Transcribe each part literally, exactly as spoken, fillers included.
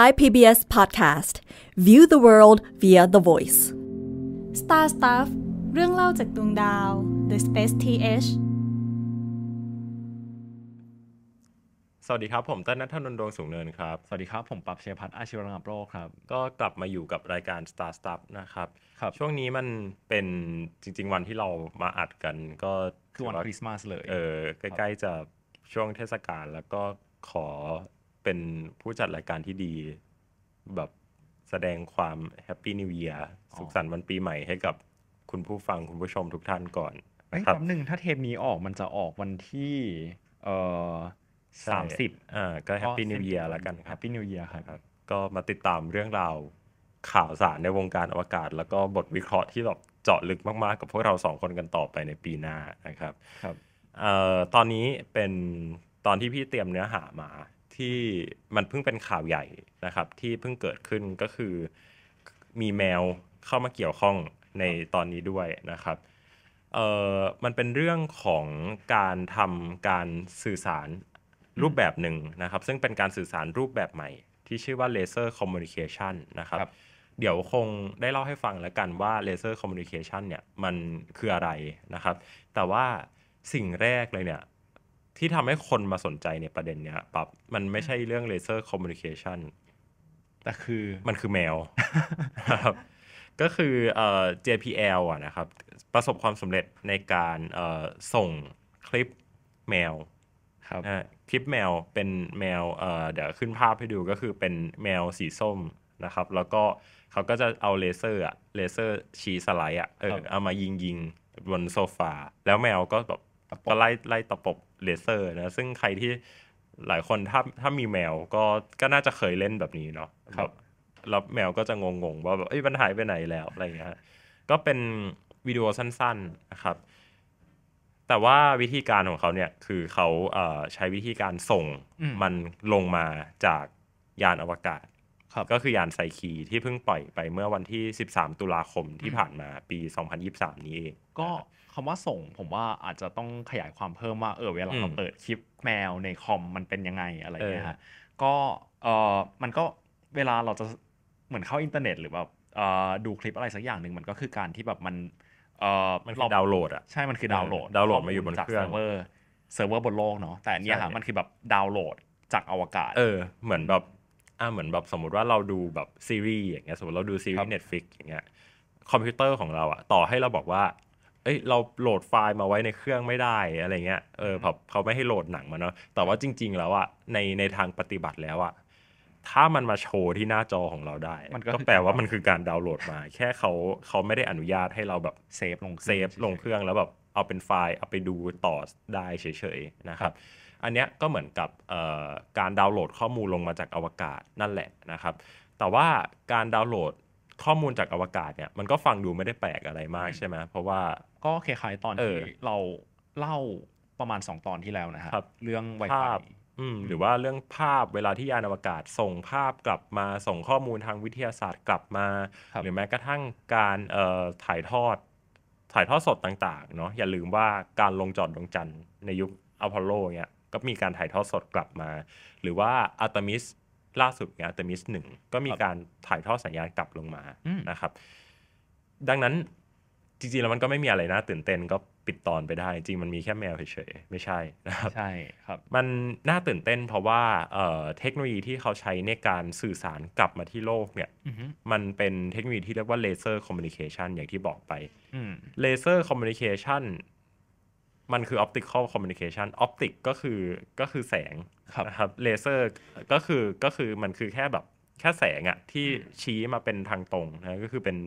Thai พี บี เอส Podcast View the World via The Voice Star Stuff เรื่องเล่าจากดวงดาว The Space ที เอช สวัสดีครับผมเต้นณัฐนนท์ดวงสูงเนินครับสวัสดีครับผมปรับเชยพัฒน์อาชีวรังโรจน์ครับก็กลับมาอยู่กับรายการ Star Stuff นะครับครับช่วงนี้มันเป็นจริงๆวันที่เรามาอัดกันก็คือวันคริสต์มาสเลยเออใกล้ๆจะช่วงเทศกาลแล้วก็ขอเป็นผู้จัดรายการที่ดีแบบแสดงความแฮปปี้นิวเยียร์สุขสันต์วันปีใหม่ให้กับคุณผู้ฟังคุณผู้ชมทุกท่านก่อนนะครับหนึ่งถ้าเทปนี้ออกมันจะออกวันที่เอ่อสามสิบอ่าก็แฮปปี้นิวเยียร์แล้วกันครับแฮปปี้นิวเยียร์ครับก็มาติดตามเรื่องราวข่าวสารในวงการอวกาศแล้วก็บทวิเคราะห์ที่แบบเจาะลึกมากๆกับพวกเราสองคนกันต่อไปในปีหน้านะครับครับเอ่อตอนนี้เป็นตอนที่พี่เตรียมเนื้อหามาที่มันเพิ่งเป็นข่าวใหญ่นะครับที่เพิ่งเกิดขึ้นก็คือมีแมวเข้ามาเกี่ยวข้องในตอนนี้ด้วยนะครับเอ่อมันเป็นเรื่องของการทำการสื่อสารรูปแบบหนึ่งนะครับซึ่งเป็นการสื่อสารรูปแบบใหม่ที่ชื่อว่าเลเซอร์คอมมิวนิเคชันนะครับเดี๋ยวคงได้เล่าให้ฟังแล้วกันว่าเลเซอร์คอมมิวนิเคชันเนี่ยมันคืออะไรนะครับแต่ว่าสิ่งแรกเลยเนี่ยที่ทำให้คนมาสนใจในประเด็นเนี้ยปั๊บมันไม่ใช่เรื่องเลเซอร์คอมมิวนิเคชันแต่คือมันคือแมวครับก็คือเอ่อ เจ พี แอล อ่ะนะครับประสบความสำเร็จในการเอ่อส่งคลิปแมวครับคลิปแมวเป็นแมวเอ่อเดี๋ยวขึ้นภาพให้ดูก็คือเป็นแมวสีส้มนะครับแล้วก็เขาก็จะเอาเลเซอร์อ่ะเลเซอร์ชี้สไลด์อ่ะเออเอามายิงยิงบนโซฟาแล้วแมวก็แบบก็ไล่ไล่ตะปบเลเซอร์นะซึ่งใครที่หลายคนถ้าถ้ามีแมวก็ก็น่าจะเคยเล่นแบบนี้เนาะครับแล้วแมวก็จะงงๆว่าแบบเอ้ยมันหายไปไหนแล้วอะไรเงี้ยก็เป็นวิดีโอสั้นๆนะครับแต่ว่าวิธีการของเขาเนี่ยคือเขาเอ่อใช้วิธีการส่งมันลงมาจากยานอวกาศก็คือยานไซคีที่เพิ่งปล่อยไปเมื่อวันที่สิบสามตุลาคมที่ผ่านมาปีสองพันยี่สิบสามนี้เองก็คำว่าส่งผมว่าอาจจะต้องขยายความเพิ่มว่าเออเวลาเราเปิดคลิปแมวในคอมมันเป็นยังไงอะไรเงี้ยฮะก็เออมันก็เวลาเราจะเหมือนเข้าอินเทอร์เน็ตหรือแบบเออดูคลิปอะไรสักอย่างหนึ่งมันก็คือการที่แบบมันเออมันคือดาวน์โหลดอ่ะใช่มันคือดาวน์โหลดดาวน์โหลดมาอยู่บนเครื่องเซิร์ฟเวอร์เซิร์ฟเวอร์บนโลกเนาะแต่เนี่ยฮะมันคือแบบดาวน์โหลดจากอวกาศเออเหมือนแบบอ่าเหมือนแบบสมมติว่าเราดูแบบซีรีส์อย่างเงี้ยสมมติเราดูซีรีส์ Netflix อย่างเงี้ยคอมพิวเตอร์ของเราอ่ะต่อให้เราบอกว่าเอ้ยเราโหลดไฟล์มาไว้ในเครื่องไม่ได้อะไรเงี้ยเออแบบเขาไม่ให้โหลดหนังมาเนาะแต่ว่าจริงๆแล้วอ่ะในในทางปฏิบัติแล้วอ่ะถ้ามันมาโชว์ที่หน้าจอของเราได้มันก็แปลว่ามันคือการดาวน์โหลดมาแค่เขาเขาไม่ได้อนุญาตให้เราแบบเซฟลงเซฟลงเครื่องแล้วแบบเอาเป็นไฟล์เอาไปดูต่อได้เฉยๆนะครับอันเนี้ยก็เหมือนกับการดาวน์โหลดข้อมูลลงมาจากอวกาศนั่นแหละนะครับแต่ว่าการดาวน์โหลดข้อมูลจากอวกาศเนี่ยมันก็ฟังดูไม่ได้แปลกอะไรมากใช่ไหมเพราะว่าก็คล้ายๆตอนที่เราเล่าประมาณสองตอนที่แล้วนะครับเรื่องไวไฟหรือว่าเรื่องภาพเวลาที่ยานอวกาศส่งภาพกลับมาส่งข้อมูลทางวิทยาศาสตร์กลับมาหรือแม้กระทั่งการถ่ายทอดถ่ายทอดสดต่างๆเนาะอย่าลืมว่าการลงจอดดวงจันทร์ในยุคอพอลโลเนี่ยก็มีการถ่ายทอดสดกลับมาหรือว่าอาร์เทมิสล่าสุดเนี่ยอาร์เทมิสหนึ่งก็มีการถ่ายทอดสัญญาณกลับลงมานะครับดังนั้นจริงๆแล้วมันก็ไม่มีอะไรน่าตื่นเต้นก็ปิดตอนไปได้จริงมันมีแค่แมวเฉยๆไม่ใช่นะครับใช่ครับมันน่าตื่นเต้นเพราะว่า เอ่อ เทคโนโลยีที่เขาใช้ในการสื่อสารกลับมาที่โลกเนี่ยมันเป็นเทคโนโลยีที่เรียกว่าเลเซอร์คอมมิวนิเคชันอย่างที่บอกไปเลเซอร์คอมมิวนิเคชันมันคือ optical communication optic ก็คือก็คือแสงนะครับเลเซอร์ก็คือก็คือมันคือแค่แบบแค่แสงอะที่ชี้มาเป็นทางตรงนะก็คือเป็น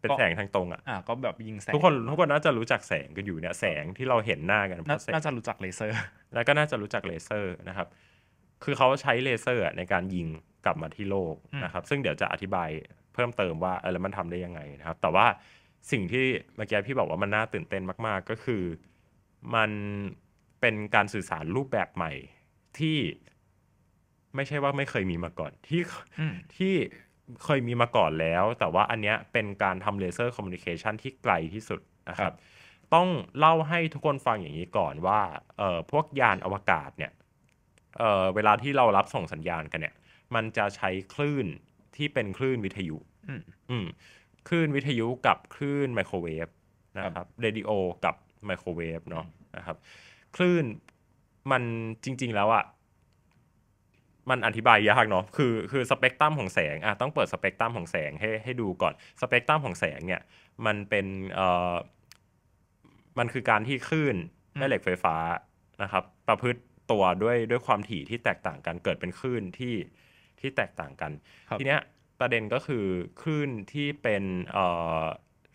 เป็นแสงทางตรงอะอ่ะก็แบบยิงแสงทุกคนทุกคนน่าจะรู้จักแสงกันอยู่เนี่ยแสงที่เราเห็นหน้ากันน่าจะรู้จักเลเซอร์แล้วก็น่าจะรู้จักเลเซอร์นะครับคือเขาใช้เลเซอร์ในการยิงกลับมาที่โลกนะครับซึ่งเดี๋ยวจะอธิบายเพิ่มเติมว่าเออแล้วมันทำได้ยังไงนะครับแต่ว่าสิ่งที่เมื่อกี้พี่บอกว่ามันน่าตื่นเต้นมากๆก็คือมันเป็นการสื่อสารรูปแบบใหม่ที่ไม่ใช่ว่าไม่เคยมีมาก่อนที่ที่เคยมีมาก่อนแล้วแต่ว่าอันเนี้ยเป็นการทำเลเซอร์คอมมิวนิเคชันที่ไกลที่สุดนะครับต้องเล่าให้ทุกคนฟังอย่างนี้ก่อนว่าเอ่อพวกยานอวกาศเนี่ยเอ่อเวลาที่เรารับส่งสัญญาณกันเนี่ย มันจะใช้คลื่นที่เป็นคลื่นวิทยุคลื่นวิทยุกับคลื่นไมโครเวฟนะครับเรดิโอกับไมโครเวฟเนาะนะครับคลื่นมันจริงๆแล้วอ่ะมันอธิบายยากเนาะคือคือสเปกตรัมของแสงอ่ะต้องเปิดสเปกตรัมของแสงให้ให้ดูก่อนสเปกตรัมของแสงเนี่ยมันเป็นเอ่อมันคือการที่คลื่นแม่เหล็กไฟฟ้านะครับประพฤติตัวด้วยด้วยความถี่ที่แตกต่างกันเกิดเป็นคลื่นที่ที่แตกต่างกันทีเนี้ยประเด็นก็คือคลื่นที่เป็นเอ่อ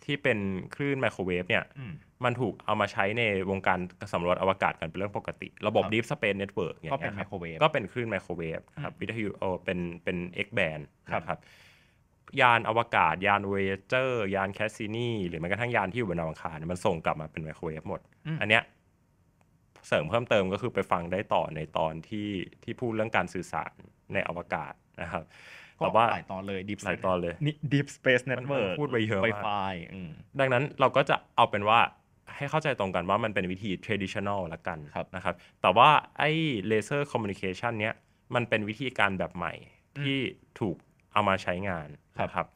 ที่เป็นคลื่นไมโครเวฟเนี่ยมันถูกเอามาใช้ในวงการสำรวจอวกาศกันเป็นเรื่องปกติระบบ Deep Space Network อย่างเงี้ยก็เป็นไมโครเวฟก็เป็นคลื่นไมโครเวฟครับวิทยุเออเป็นเป็น X band นะครับยานอวกาศยาน Voyager ยาน Cassini หรือแม้กระทั่งยานที่อยู่บนดาวอังคารมันส่งกลับมาเป็นไมโครเวฟหมดอันเนี้ยเสริมเพิ่มเติมก็คือไปฟังได้ต่อในตอนที่ที่พูดเรื่องการสื่อสารในอวกาศนะครับแต่ว่าหลายตอนเลย Deep หลายตอนเลยนี่ Deep Space Network พูดไปเยอะมากดังนั้นเราก็จะเอาเป็นว่าให้เข้าใจตรงกันว่ามันเป็นวิธี traditional ละกันนะครับแต่ว่าไอ้ laser communication เนี้ยมันเป็นวิธีการแบบใหม่ที่ถูกเอามาใช้งานนะครับ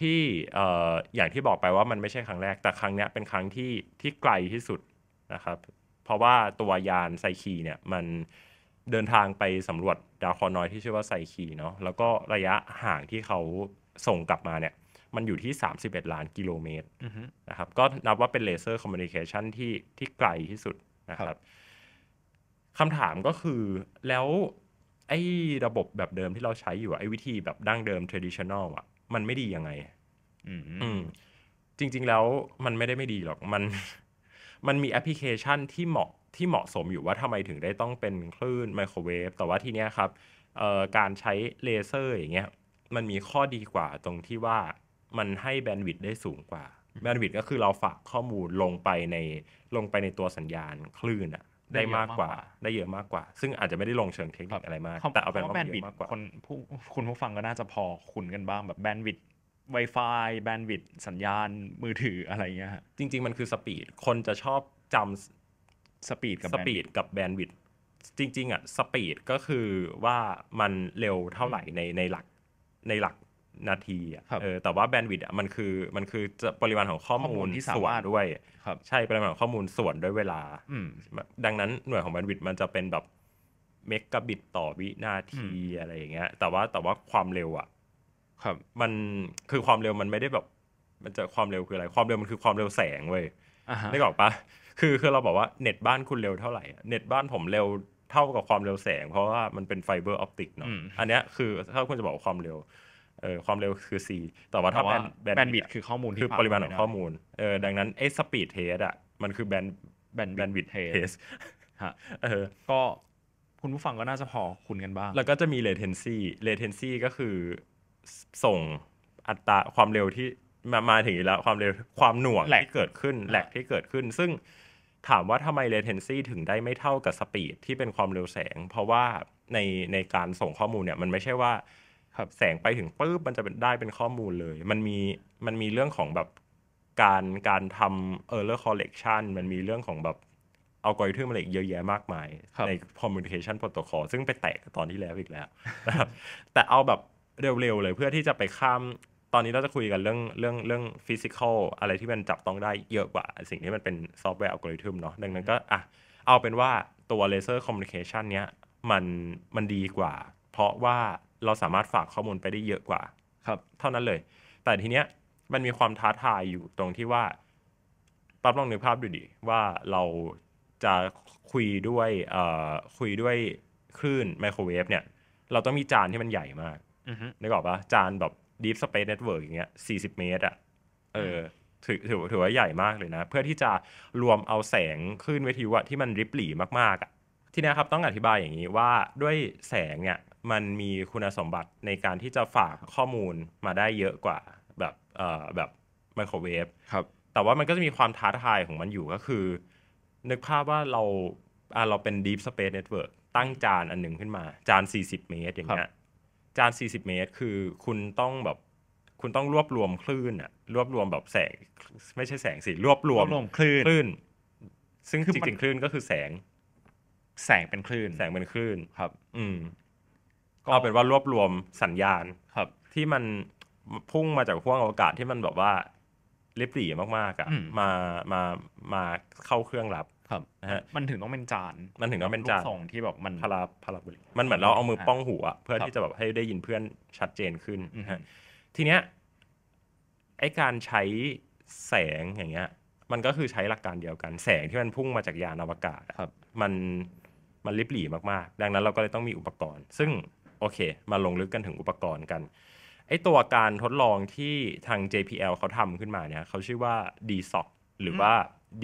ที่เอ่ออย่างที่บอกไปว่ามันไม่ใช่ครั้งแรกแต่ครั้งเนี้ยเป็นครั้งที่ที่ไกลที่สุดนะครับเพราะว่าตัวยานไซคีเนี่ยมันเดินทางไปสำรวจดาวเคราะห์น้อยที่ชื่อว่าไซคีเนาะแล้วก็ระยะห่างที่เขาส่งกลับมาเนี่ยมันอยู่ที่สามสิบเอ็ดล้านกิโลเมตรนะครับก็นับว่าเป็นเลเซอร์คอมมิวนิเคชันที่ที่ไกลที่สุดนะครับคำถามก็คือแล้วไอ้ระบบแบบเดิมที่เราใช้อยู่ไอ้วิธีแบบดั้งเดิม traditional อ่ะมันไม่ดียังไงอืมจริงๆแล้วมันไม่ได้ไม่ดีหรอกมันมันมีแอปพลิเคชันที่เหมาะที่เหมาะสมอยู่ว่าทำไมถึงได้ต้องเป็นคลื่นไมโครเวฟแต่ว่าทีเนี้ยครับการใช้เลเซอร์อย่างเงี้ยมันมีข้อดีกว่าตรงที่ว่ามันให้แบนด์วิดต์ได้สูงกว่าแบนด์วิดต์ก็คือเราฝากข้อมูลลงไปในลงไปในตัวสัญญาณคลื่นอะได้มากกว่าได้เยอะมากกว่าซึ่งอาจจะไม่ได้ลงเชิงเทคนิคอะไรมากแต่เอาเป็นว่าแบนด์วิดต์คนผู้คุณผู้ฟังก็น่าจะพอคุ้นกันบ้างแบบแบนด์วิดต์Wi-Fi แบนด์วิดต์สัญญาณมือถืออะไรเงี้ยจริงๆมันคือสปีดคนจะชอบจำสปีดกับสปีดกับแบนด์วิดต์จริงๆอ่ะสปีดก็คือว่ามันเร็วเท่าไหร่ในในหลักในหลักนาทีอ่ะเออแต่ว่าแบนด์วิดต์อ่ะมันคือมันคือปริมาณของข้อมูลที่ส่วนด้วยใช่ปริมาณของข้อมูลส่วนด้วยเวลาดังนั้นหน่วยของแบนด์วิดต์มันจะเป็นแบบเมกะบิตต่อวินาทีอะไรอย่างเงี้ยแต่ว่าแต่ว่าความเร็วอ่ะครับมันคือความเร็วมันไม่ได้แบบมันจะความเร็วคืออะไรความเร็วมันคือความเร็วแสงเว้ยได้บอกปะคือคือเราบอกว่าเน็ตบ้านคุณเร็วเท่าไหร่เน็ตบ้านผมเร็วเท่ากับความเร็วแสงเพราะว่ามันเป็นไฟเบอร์ออปติกเนาะอันเนี้ยคือถ้าคุณจะบอกความเร็วเออความเร็วคือ c แต่ว่าถ้าแบนด์แบนด์วิดต์คือข้อมูลคือปริมาณของข้อมูลเออดังนั้นไอ้สปีดเทสอ่ะมันคือแบนด์แบนด์วิดต์เทสฮะเออก็คุณผู้ฟังก็น่าจะพอคุณกันบ้างแล้วก็จะมี latency latency ก็คือส่งอัตราความเร็วที่มามาถึงอีกแล้วความเร็วความหน่วงที่เกิดขึ้นแหลกที่เกิดขึ้นซึ่งถามว่าทำไม latency ถึงได้ไม่เท่ากับ speed ที่เป็นความเร็วแสงเพราะว่าในในการส่งข้อมูลเนี่ยมันไม่ใช่ว่าแสงไปถึงปุ๊บมันจะเป็นได้เป็นข้อมูลเลยมันมีมันมีเรื่องของแบบการการทำ error correction มันมีเรื่องของแบบเอากอริทึมอะไรอีกเยอะแยะมากมายใน communication protocol ซึ่งไปแตกตอนที่แล้วอีกแล้วนะครับแต่เอาแบบเร็วๆเลยเพื่อที่จะไปข้ามตอนนี้เราจะคุยกันเรื่องเรื่องเรื่องฟิสิกอลอะไรที่มันจับต้องได้เยอะกว่าสิ่งที่มันเป็นซอฟต์แวร์อัลกอริทึมเนาะดังนั้นก็อ่ะเอาเป็นว่าตัวเลเซอร์คอมมิวนิเคชันเนี้ยมันมันดีกว่าเพราะว่าเราสามารถฝากข้อมูลไปได้เยอะกว่าครับเท่านั้นเลยแต่ทีเนี้ยมันมีความท้าทายอยู่ตรงที่ว่าปั๊บลองนึกภาพดูดิว่าเราจะคุยด้วยเอ่อคุยด้วยคลื่นไมโครเวฟเนี่ยเราต้องมีจานที่มันใหญ่มากนึกออกปะจานแบบ Deep Space Network อย่างเงี้ยสี่สิบเมตรอ่ะเออถือถือถือว่าใหญ่มากเลยนะเพื่อที่จะรวมเอาแสงคลื่นวิทยุอ่ะที่มันริบหรี่มากๆอ่ะทีนี้ครับต้องอธิบายอย่างนี้ว่าด้วยแสงเนี่ยมันมีคุณสมบัติในการที่จะฝากข้อมูลมาได้เยอะกว่าแบบเอ่อแบบไมโครเวฟครับแต่ว่ามันก็จะมีความท้าทายของมันอยู่ก็คือนึกภาพว่าเราอ่ะเราเป็น Deep Space Network ตั้งจานอันหนึ่งขึ้นมาจานสี่สิบเมตรอย่างเงี้ยจานสี่สิบเมตรคือคุณต้องแบบคุณต้องรวบรวมคลื่นอะรวบรวมแบบแสงไม่ใช่แสงสิรวบรวมคลื่นคลื่นซึ่งจริงๆคลื่นก็คือแสงแสงเป็นคลื่นแสงเป็นคลื่นครับอืม ก็เอาเป็นว่ารวบรวมสัญญาณครับที่มันพุ่งมาจากห้วงอวกาศที่มันแบบว่าเรียบรีมากๆอ่ะมามามาเข้าเครื่องรับครับนะฮะมันถึงต้องเป็นจานมันถึงต้องเป็นจานส่งที่แบบมันพาราพาราโบลิกมันเหมือนเราเอามือป้องหูอ่ะเพื่อที่จะแบบให้ได้ยินเพื่อนชัดเจนขึ้นนะฮะทีเนี้ยไอ้การใช้แสงอย่างเงี้ยมันก็คือใช้หลักการเดียวกันแสงที่มันพุ่งมาจากยานอวกาศครับมันมันริบหรี่มากๆดังนั้นเราก็เลยต้องมีอุปกรณ์ซึ่งโอเคมาลงลึกกันถึงอุปกรณ์กันไอ้ตัวการทดลองที่ทาง เจ พี แอล เขาทำขึ้นมาเนี่ยเขาชื่อว่า ดี เอส โอ ซี หรือว่า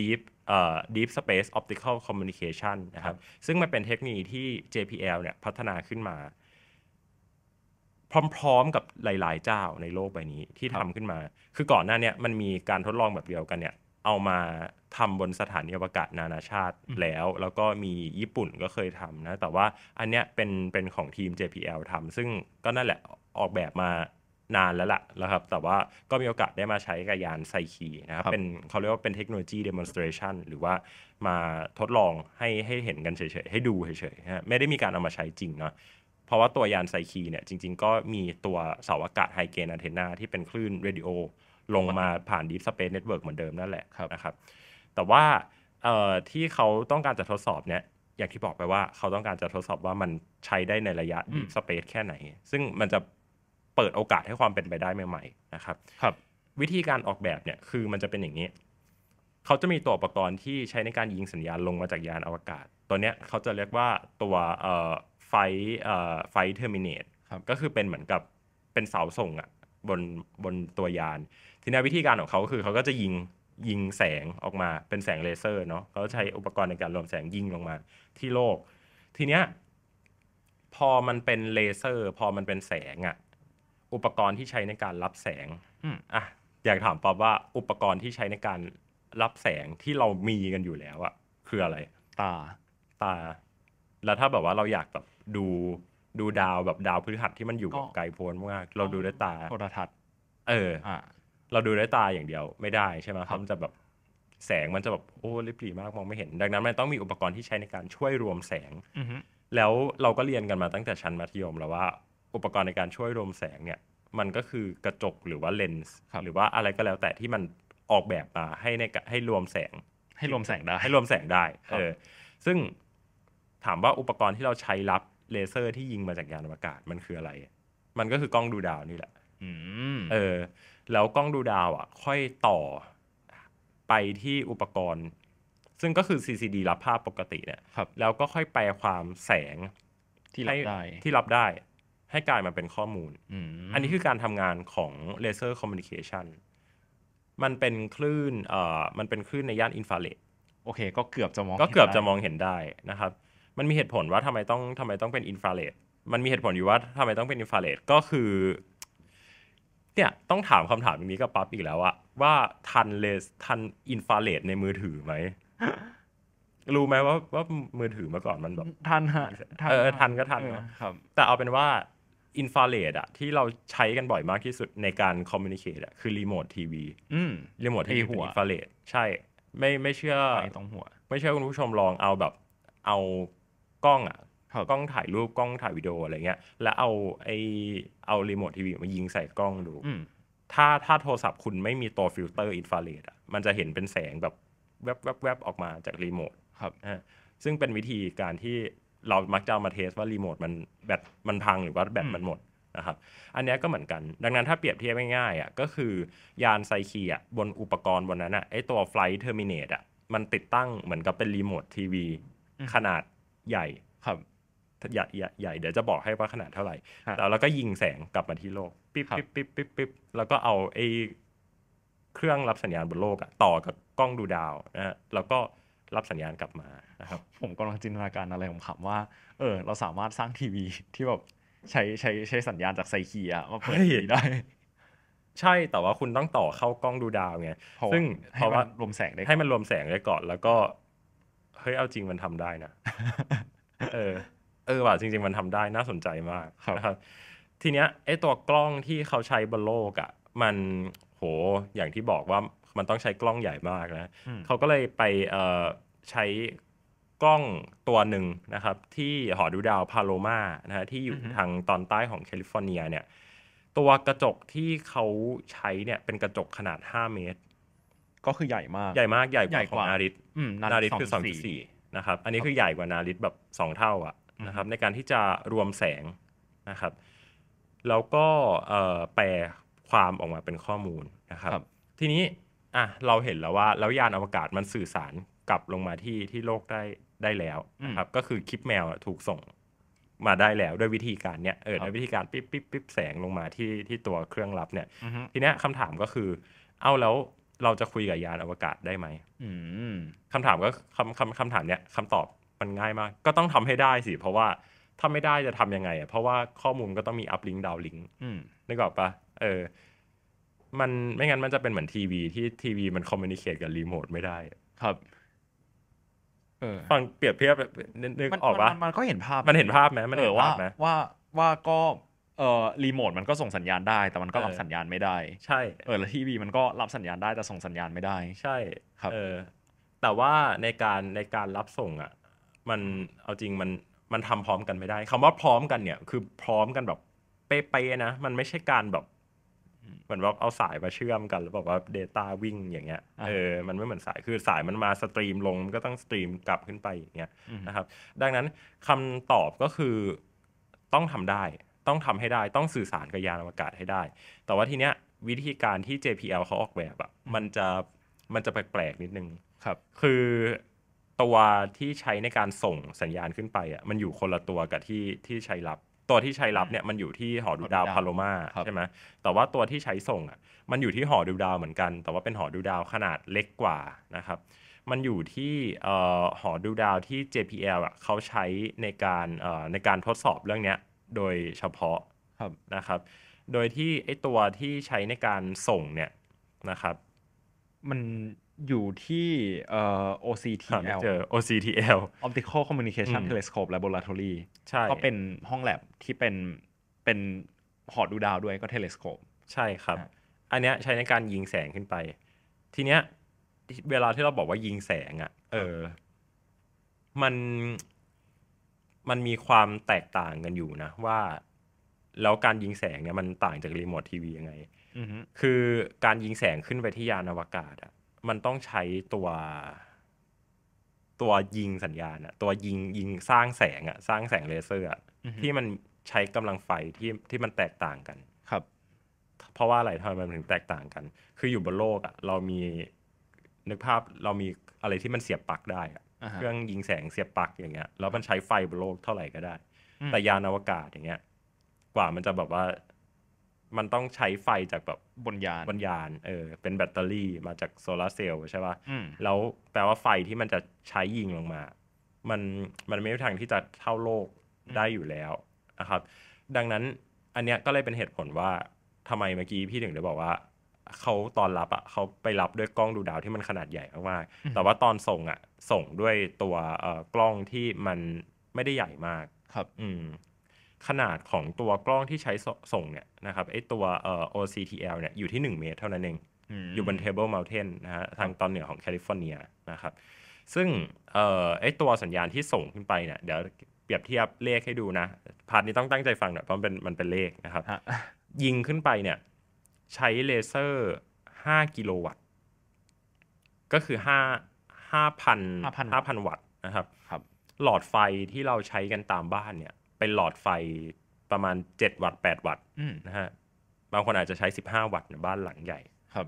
Deep เอ่อ Deep Space Optical Communication นะครับซึ่งมันเป็นเทคโนโลยีที่ เจ พี แอล เนี่ยพัฒนาขึ้นมาพร้อมๆกับหลายๆเจ้าในโลกใบนี้ที่ทำขึ้นมาคือก่อนหน้าเนี่ยมันมีการทดลองแบบเดียวกันเนี่ยเอามาทำบนสถานีอวกาศนานาชาติแล้วแล้วก็มีญี่ปุ่นก็เคยทำนะแต่ว่าอันเนี้ยเป็นเป็นของทีม เจ พี แอล ทำซึ่งก็นั่นแหละออกแบบมานานแล้วล่ะนะครับแต่ว่าก็มีโอกาสได้มาใช้กับยานไซคีนะครับเป็นเขาเรียกว่าเป็นเทคโนโลยี demonstration หรือว่ามาทดลองให้ให้เห็นกันเฉยๆให้ดูเฉยๆนะไม่ได้มีการเอามาใช้จริงเนาะเพราะว่าตัวยานไซคีเนี่ยจริงๆก็มีตัวเสาอากาศไฮเกนอะเทนนาที่เป็นคลื่นเรดิโอลงมาผ่าน Deep Space Network เหมือนเดิมนั่นแหละนะครับแต่ว่าที่เขาต้องการจะทดสอบเนี่ยอย่างที่บอกไปว่าเขาต้องการจะทดสอบว่ามันใช้ได้ในระยะ Deep Space แค่ไหนซึ่งมันจะเปิดโอกาสให้ความเป็นไปได้ใหม่ๆนะครับครับวิธีการออกแบบเนี่ยคือมันจะเป็นอย่างนี้เขาจะมีตัวอุปกรณ์ที่ใช้ในการยิงสัญญาณลงมาจากยานอวกาศตัวเนี้ยเขาจะเรียกว่าตัวไฟไฟเทอร์มิเนตก็คือเป็นเหมือนกับเป็นเสาส่งอะบนบนตัวยานทีนี้วิธีการของเขาคือเขาก็จะยิงยิงแสงออกมาเป็นแสงเลเซอร์เนาะเขาใช้อุปกรณ์ในการรวมแสงยิงลงมาที่โลกทีนี้พอมันเป็นเลเซอร์พอมันเป็นแสงอ่ะอุปกรณ์ที่ใช้ในการรับแสงอ่ะอยากถามป๊อบว่าอุปกรณ์ที่ใช้ในการรับแสงที่เรามีกันอยู่แล้วอ่ะคืออะไรตาตาแล้วถ้าแบบว่าเราอยากแบบดูดูดาวแบบดาวพฤหัสที่มันอยู่ไกลโพ้นมากเราดูด้วยตาโทรทัศน์เออเราดูด้วยตาอย่างเดียวไม่ได้ใช่ไหมครับมันจะแบบแสงมันจะแบบโอ้ริบหรี่มากมองไม่เห็นดังนั้นมันต้องมีอุปกรณ์ที่ใช้ในการช่วยรวมแสงแล้วเราก็เรียนกันมาตั้งแต่ชั้นมัธยมแล้วว่าอุปกรณ์ในการช่วยรวมแสงเนี่ยมันก็คือกระจกหรือว่าเลนส์หรือว่าอะไรก็แล้วแต่ที่มันออกแบบมาให้ในให้รวมแสงให้รวมแสงได้ให้รวมแสงได้เออซึ่งถามว่าอุปกรณ์ที่เราใช้รับเลเซอร์ที่ยิงมาจากยานอวกาศมันคืออะไรมันก็คือกล้องดูดาวนี่แหละเออแล้วกล้องดูดาวอ่ะค่อยต่อไปที่อุปกรณ์ซึ่งก็คือ ซี ซี ดี รับภาพปกติเนี่ยแล้วก็ค่อยแปลความแสงที่รับได้ที่รับได้ให้กลายมาเป็นข้อมูล อ, อันนี้คือการทำงานของเลเซอร์คอมมิวนิเคชันมันเป็นคลื่นเอ่อมันเป็นคลื่นในย่านอินฟราเรดโอเคก็เกือบจะมองก็เกือบจะมองเห็นได้นะครับมันมีเหตุผลว่าทำไมต้องทำไมต้องเป็นอินฟราเรดมันมีเหตุผลอยู่ว่าทำไมต้องเป็นอินฟราเรดก็คือเนี่ยต้องถามคำถามอย่างนี้กับปั๊บอีกแล้วอะว่าทันเลสทันอินฟราเรดในมือถือไหม รู้ไหมว่าว่ามือถือเมื่อก่อนมันแบบทันฮะเออทันก็ทันนะครับแต่เอาเป็นว่าอินฟราเรดอะที่เราใช้กันบ่อยมากที่สุดในการคอมมิวนิเคชอะคือรีโมททีวีรีโมททีวีเป็นอินฟราเรดใช่ไม่ไม่เชื่อตรงหัวไม่เชื่อคุณผู้ชมลองเอาแบบเอากล้องอ่ะกล้องถ่ายรูปกล้องถ่ายวิดีโออะไรเงี้ยแล้วเอาไอเอารีโมททีวีมายิงใส่กล้องดูถ้าถ้าโทรศัพท์คุณไม่มีตัวฟิลเตอร์อินฟราเรดอ่ะมันจะเห็นเป็นแสงแบบแวบแวบแวบออกมาจากรีโมทครับซึ่งเป็นวิธีการที่เรามักจะมาเทสว่ารีโมทมันแบตมันพังหรือว่าแบตมันหมดนะครับอันนี้ก็เหมือนกันดังนั้นถ้าเปรียบเทียบง่ายๆอ่ะก็คือยานไซคีอ่ะบนอุปกรณ์บนนั้นอ่ะไอตัวไฟท์เทอร์มิเนตอ่ะมันติดตั้งเหมือนกับเป็นรีโมททีวีขนาดใหญ่ครับใหญ่ใหญ่เดี๋ยวจะบอกให้ว่าขนาดเท่าไหร่แล้วเราก็ยิงแสงกลับมาที่โลกปิ๊บปิ๊บปิ๊บปิ๊บปิ๊บแล้วก็เอาไอ้เครื่องรับสัญญาณบนโลกอะต่อกับกล้องดูดาวนะฮะแล้วก็รับสัญญาณกลับมานะครับผมกำลังจินตนาการอะไรผมขำว่าเออเราสามารถสร้างทีวีที่แบบใช้ใช้ใช้สัญญาณจากไซคีอะมาเปิดทีวีได้ใช่แต่ว่าคุณต้องต่อเข้ากล้องดูดาวไงซึ่งเพราะว่ารวมแสงได้ให้มันรวมแสงได้ก่อนแล้วก็เฮ้ยเอาจริงมันทำได้นะเออเออว่ะจริงๆมันทำได้น่าสนใจมากนะครับทีเนี้ยไอ้ตัวกล้องที่เขาใช้บนโลกอ่ะมันโหอย่างที่บอกว่ามันต้องใช้กล้องใหญ่มากนะเขาก็เลยไปเอ่อใช้ กล้องตัวหนึ่งนะครับที่หอดูดาวพาโลมานะฮะที่อยู่ mm-hmm. ทางตอนใต้ของแคลิฟอร์เนียเนี่ยตัวกระจกที่เขาใช้เนี่ยเป็นกระจกขนาดห้าเมตรก็คือใหญ่มากใหญ่มากใหญ่กว่านาริตนาริตคือ สองจุดสี่ นะครับอันนี้คือใหญ่กว่านาริตแบบสองเท่าอ่ะนะครับในการที่จะรวมแสงนะครับแล้วก็แปลความออกมาเป็นข้อมูลนะครับทีนี้อ่ะเราเห็นแล้วว่าแล้วยานอวกาศมันสื่อสารกลับลงมาที่ที่โลกได้ได้แล้วนะครับก็คือคลิปแมวถูกส่งมาได้แล้วด้วยวิธีการเนี้ยเออด้วยวิธีการปิ๊บปิ๊บปิ๊บแสงลงมาที่ที่ตัวเครื่องรับเนี่ยทีเนี้ยคำถามก็คือเอ้าแล้วเราจะคุยกับยานอวกาศได้ไหมคำถามก็คำคำคำถามเนี้ยคำตอบมันง่ายมากก็ต้องทำให้ได้สิเพราะว่าถ้าไม่ได้จะทำยังไงอ่ะเพราะว่าข้อมูลก็ต้องมีอัพลิงก์ดาวลิงก์นึกออกปะเออมันไม่งั้นมันจะเป็นเหมือนทีวีที่ทีวีมันคอมมิวนิเคตกับรีโมทไม่ได้ครับฟังเปรียบเทียบนึกออกปะมันก็เห็นภาพมันเห็นภาพไหมมันเห็นภาพไหมว่าว่าก็เอ่อรีโมทมันก็ส่งสัญญาณได้แต่มันก็รับสัญญาณไม่ได้ใช่เออแล้วทีวีมันก็รับสัญญาณได้แต่ส่งสัญญาณไม่ได้ใช่ครับเออแต่ว่าในการในการรับส่งอ่ะมันเอาจริงมันมันทำพร้อมกันไม่ได้คำว่าพร้อมกันเนี่ยคือพร้อมกันแบบเป๊ะๆนะมันไม่ใช่การแบบเหมือนว่าเอาสายมาเชื่อมกันแล้วบอกว่า data วิ่งอย่างเงี้ยเออมันไม่เหมือนสายคือสายมันมาสตรีมลงมันก็ต้องสตรีมกลับขึ้นไปอย่างเงี้ยนะครับดังนั้นคำตอบก็คือต้องทำได้ต้องทำให้ได้ต้องสื่อสารกับยานอวกาศให้ได้แต่ว่าทีเนี้ยวิธีการที่ เจ พี แอล เขาออกแบบอ่ะมันจะมันจะแปลกๆนิดนึงครับคือตัวที่ใช้ในการส่งสัญญาณขึ้นไปอ่ะมันอยู่คนละตัวกับที่ที่ใช้รับตัวที่ใช้รับเนี่ยมันอยู่ที่หอดูดาวพาโลมาใช่ไหมแต่ว่าตัวที่ใช้ส่งอ่ะมันอยู่ที่หอดูดาวเหมือนกันแต่ว่าเป็นหอดูดาวขนาดเล็กกว่านะครับมันอยู่ที่หอดูดาวที่ เจ พี แอล อ่ะเขาใช้ในการในการทดสอบเรื่องเนี้ยโดยเฉพาะนะครับโดยที่ไอ้ตัวที่ใช้ในการส่งเนี่ยนะครับมันอยู่ที่เอ่อ โอ ซี ที แอล เจอ โอ ซี ที แอล Optical Communication Telescope Laboratory ใช่ก็เป็นห้องแลบที่เป็นเป็นหอดูดาวด้วยก็เทเลสโคปใช่ครับอันเนี้ยใช้ในการยิงแสงขึ้นไปทีเนี้ยเวลาที่เราบอกว่ายิงแสงอ่ะเออมันมันมีความแตกต่างกันอยู่นะว่าแล้วการยิงแสงเนี่ยมันต่างจากรีโมททีวียังไงคือการยิงแสงขึ้นไปที่ยานอวกาศอ่ะมันต้องใช้ตัวตัวยิงสัญญาณอ่ะตัวยิงยิงสร้างแสงอ่ะสร้างแสงเลเซอร์อ่ะที่มันใช้กำลังไฟที่ที่มันแตกต่างกันครับเพราะว่าอะไรทำไมมันถึงแตกต่างกันคืออยู่บนโลกอ่ะเรามีนึกภาพเรามีอะไรที่มันเสียบปลั๊กได้อ่ะเครื่องยิงแสงเสียบปลั๊กอย่างเงี้ยแล้วมันใช้ไฟบนโลกเท่าไหร่ก็ได้แต่ยานอวกาศอย่างเงี้ยกว่ามันจะแบบว่ามันต้องใช้ไฟจากแบบบนยานบนยานเออเป็นแบตเตอรี่มาจากโซลาร์เซลล์ใช่ป่ะแล้วแปลว่าไฟที่มันจะใช้ยิงลงมามันมันไม่มีทางที่จะเท่าโลกได้อยู่แล้วนะครับดังนั้นอันเนี้ยก็เลยเป็นเหตุผลว่าทำไมเมื่อกี้พี่ถึงได้บอกว่าเขาตอนรับอ่ะเขาไปรับด้วยกล้องดูดาวที่มันขนาดใหญ่มากๆแต่ว่าตอนส่งอ่ะส่งด้วยตัวเอ่อกล้องที่มันไม่ได้ใหญ่มากครับอืมขนาดของตัวกล้องที่ใช้ส่งเนี่ยนะครับไอ้ตัวเอ่อ โอ ซี ที แอล เนี่ยอยู่ที่หนึ่งเมตรเท่านั้นเองอยู่บน Table Mountain นะฮะทางตอนเหนือของแคลิฟอร์เนียนะครับซึ่งเอ่อไอ้ตัวสัญญาณที่ส่งขึ้นไปเนี่ยเดี๋ยวเปรียบเทียบเลขให้ดูนะพาร์ทนี้ต้องตั้งใจฟังนะเพราะมันเป็นมันเป็นเลขนะครับยิงขึ้นไปเนี่ยใช้เลเซอร์ห้ากิโลวัตต์ก็คือห้า ห้าพัน ห้าพันวัตต์นะครับครับหลอดไฟที่เราใช้กันตามบ้านเนี่ยเป็นหลอดไฟประมาณเจ็ดวัตต์ แปดวัตต์นะฮะบางคนอาจจะใช้สิบห้าวัตต์ในบ้านหลังใหญ่ครับ